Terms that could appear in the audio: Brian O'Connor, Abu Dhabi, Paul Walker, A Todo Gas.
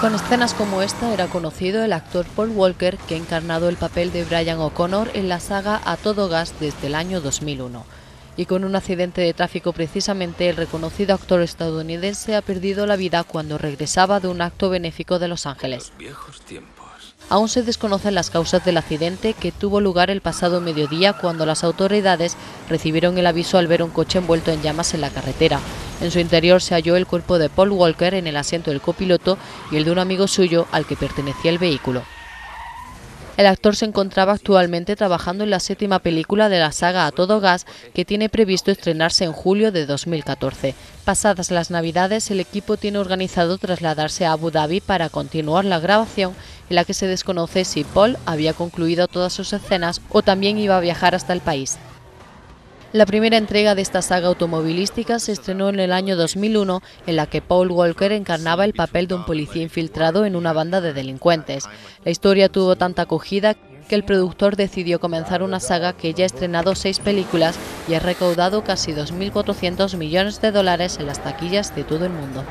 Con escenas como esta era conocido el actor Paul Walker, que ha encarnado el papel de Brian O'Connor en la saga A Todo Gas desde el año 2001. Y con un accidente de tráfico precisamente, el reconocido actor estadounidense ha perdido la vida cuando regresaba de un acto benéfico de Los Ángeles. Los viejos tiempos. Aún se desconocen las causas del accidente que tuvo lugar el pasado mediodía cuando las autoridades recibieron el aviso al ver un coche envuelto en llamas en la carretera. En su interior se halló el cuerpo de Paul Walker en el asiento del copiloto y el de un amigo suyo al que pertenecía el vehículo. El actor se encontraba actualmente trabajando en la 7ª película de la saga A Todo Gas, que tiene previsto estrenarse en julio de 2014. Pasadas las Navidades, el equipo tiene organizado trasladarse a Abu Dhabi para continuar la grabación, en la que se desconoce si Paul había concluido todas sus escenas o también iba a viajar hasta el país. La primera entrega de esta saga automovilística se estrenó en el año 2001, en la que Paul Walker encarnaba el papel de un policía infiltrado en una banda de delincuentes. La historia tuvo tanta acogida que el productor decidió comenzar una saga que ya ha estrenado 6 películas y ha recaudado casi 2.400 millones de dólares en las taquillas de todo el mundo.